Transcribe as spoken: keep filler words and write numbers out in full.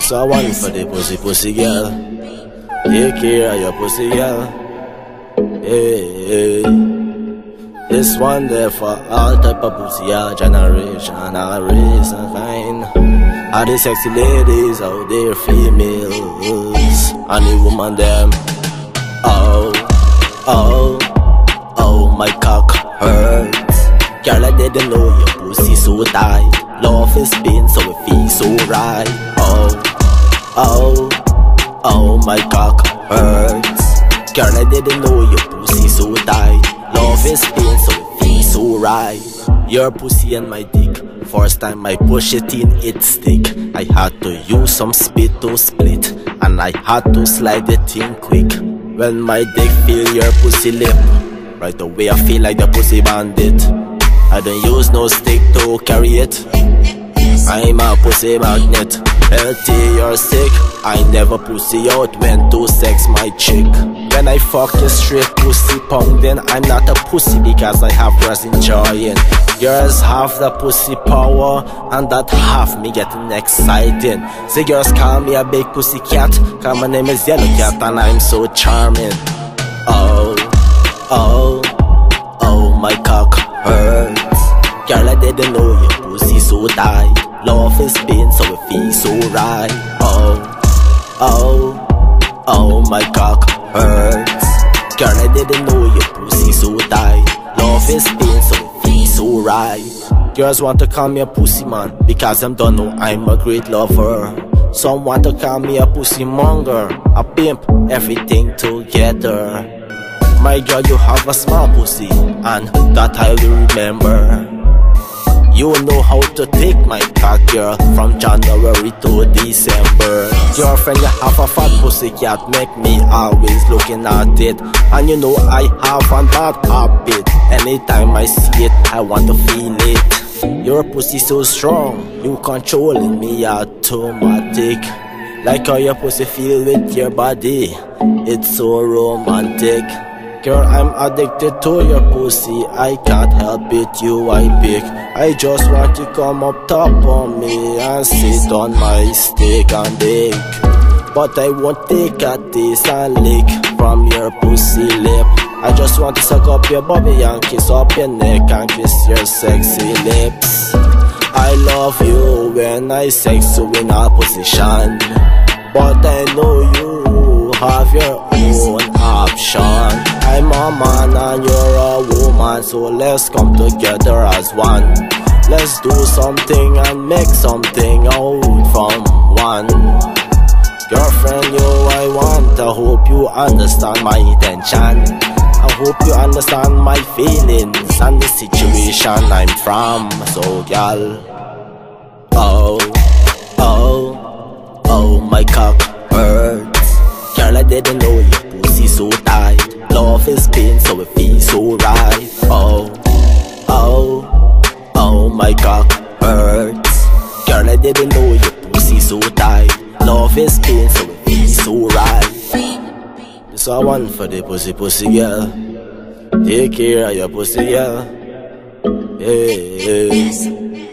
So I want it for the pussy, pussy girl. Take care of your pussy girl. Hey, hey. This one there for all type of pussy, all generation, all race and fine. All the sexy ladies out there, females, and the woman them. Oh, oh, oh, my cock hurts. Girl, I didn't know your pussy so tight. Love is pain, so it feels so right. Oh, oh, oh, my cock hurts. Girl, I didn't know your pussy so tight. Love is pain, so it feels so right. Your pussy and my dick, first time I push it in, it stick. I had to use some spit to split, and I had to slide it in quick. When my dick feel your pussy lip, right away I feel like the pussy bandit. I don't use no stick to carry it, I'm a pussy magnet. Healthy or sick, I never pussy out when to sex my chick. When I fuck a straight pussy pounding, I'm not a pussy because I have girls enjoying. Girls have the pussy power, and that half me getting exciting. See girls call me a big pussy cat, cause my name is Yellow Cat and I'm so charming. Oh, oh, oh, my cock hurts. Girl, I didn't know your pussy so tight. Love is pain, so it feels so right. Oh, oh, oh, my cock hurts. Girl, I didn't know your pussy so tight. Love is pain, so it feels so right. Girls want to call me a pussy man because them don't know I'm a great lover. Some want to call me a pussy monger, a pimp, everything together. My girl, you have a small pussy, and that I will remember. You know how to take my cock, girl, from January to December. Girlfriend, you have a fat pussy cat, make me always looking at it. And you know I have a bad habit, anytime I see it, I want to feel it. Your pussy so strong, you controlling me automatic. Like how your pussy feel with your body, it's so romantic. Girl, I'm addicted to your pussy, I can't help it, you I pick. I just want you come up top on me and sit on my stick and dick. But I won't take a taste and lick from your pussy lip. I just want to suck up your body and kiss up your neck and kiss your sexy lips. I love you when I sex you in a position, but I know you have your own option. I'm a man and you're a woman, so let's come together as one. Let's do something and make something out from one. Girlfriend, yo, I want, I hope you understand my intention. I hope you understand my feelings and the situation I'm from. So, girl, oh, oh, oh, my cock hurts. Girl, I didn't know your pussy so tight. Love is pain, so it feels so right. Oh, oh, oh, my cock hurts. Girl, I didn't know your pussy so tight. Love is pain, so it feels so right. This I want for the pussy, pussy girl. Take care of your pussy girl. Hey, hey.